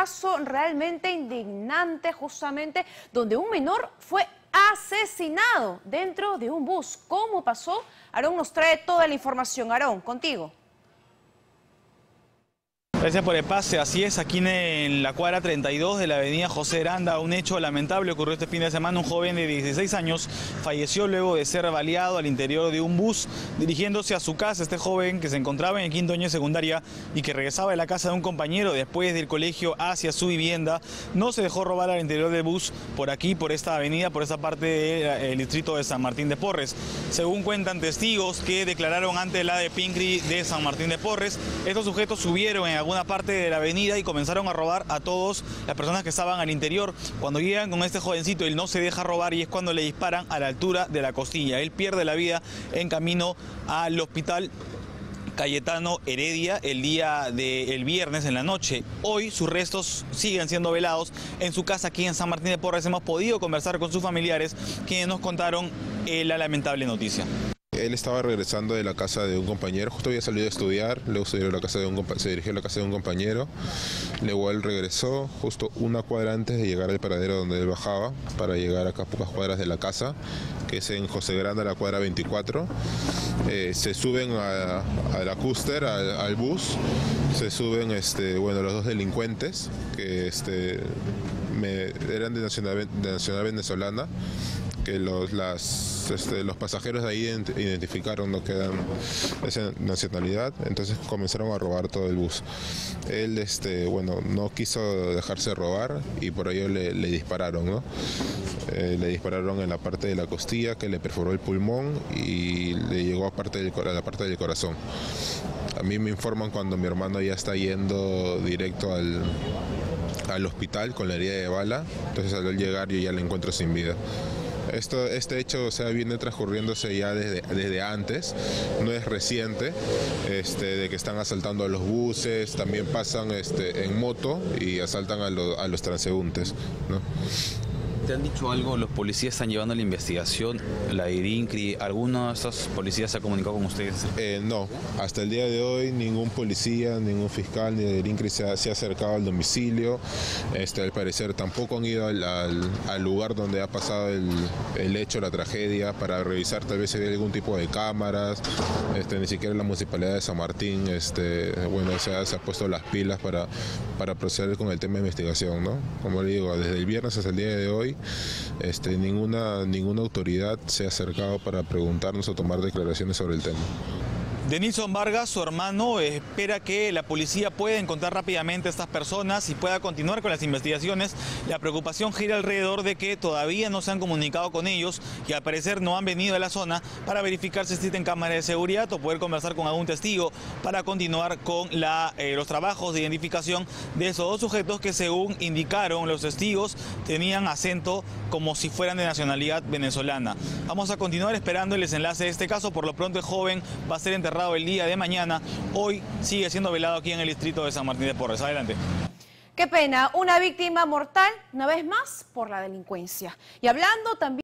caso realmente indignante, justamente, donde un menor fue asesinado dentro de un bus. ¿Cómo pasó? Aarón nos trae toda la información. Aarón, contigo. Gracias por el pase, así es, aquí en la cuadra 32 de la avenida José Granda, un hecho lamentable ocurrió este fin de semana. Un joven de 16 años falleció luego de ser baleado al interior de un bus dirigiéndose a su casa. Este joven, que se encontraba en el quinto año de secundaria y que regresaba de la casa de un compañero después del colegio hacia su vivienda, no se dejó robar al interior del bus por aquí, por esta avenida, por esta parte del distrito de San Martín de Porres. Según cuentan testigos que declararon ante la DEPINCRI de San Martín de Porres, estos sujetos subieron en alguna parte de la avenida y comenzaron a robar a todas las personas que estaban al interior. Cuando llegan con este jovencito, él no se deja robar y es cuando le disparan a la altura de la costilla. Él pierde la vida en camino al hospital Cayetano Heredia el día del viernes en la noche. Hoy sus restos siguen siendo velados en su casa aquí en San Martín de Porres. Hemos podido conversar con sus familiares, quienes nos contaron la lamentable noticia. Él estaba regresando de la casa de un compañero, justo había salido a estudiar, luego se dirigió a la casa de un compañero, luego él regresó justo una cuadra antes de llegar al paradero donde él bajaba, para llegar acá a pocas cuadras de la casa, que es en José Granda, la cuadra 24. Se suben a la cúster, al bus, se suben los dos delincuentes, que eran de nacional venezolana, que los pasajeros de ahí identificaron lo que eran esa nacionalidad, entonces comenzaron a robar todo el bus. Él no quiso dejarse robar y por ello le dispararon, ¿no? Le dispararon en la parte de la costilla, que le perforó el pulmón y le llegó a la parte del corazón. A mí me informan cuando mi hermano ya está yendo directo al hospital con la herida de bala, entonces al llegar yo ya le encuentro sin vida. Este hecho viene transcurriéndose ya desde antes, no es reciente, de que están asaltando a los buses, también pasan en moto y asaltan a los transeúntes, ¿no? ¿Te han dicho algo? ¿Los policías están llevando la investigación? ¿La IRINCRI? ¿Alguno de esos policías se ha comunicado con ustedes? No, hasta el día de hoy ningún policía, ningún fiscal ni de IRINCRI se ha acercado al domicilio. Al parecer tampoco han ido al lugar donde ha pasado el hecho, la tragedia, para revisar tal vez si hay algún tipo de cámaras. Ni siquiera la municipalidad de San Martín se ha puesto las pilas para proceder con el tema de investigación, ¿no? Como le digo, desde el viernes hasta el día de hoy ninguna autoridad se ha acercado para preguntarnos o tomar declaraciones sobre el tema. Denilson Vargas, su hermano, espera que la policía pueda encontrar rápidamente a estas personas y pueda continuar con las investigaciones. La preocupación gira alrededor de que todavía no se han comunicado con ellos y al parecer no han venido a la zona para verificar si existen cámaras de seguridad o poder conversar con algún testigo para continuar con los trabajos de identificación de esos dos sujetos que, según indicaron los testigos, tenían acento como si fueran de nacionalidad venezolana. Vamos a continuar esperando el desenlace de este caso. Por lo pronto el joven va a ser enterrado el día de mañana. Hoy sigue siendo velado aquí en el distrito de San Martín de Porres. Adelante. Qué pena, una víctima mortal, una vez más, por la delincuencia. Y hablando también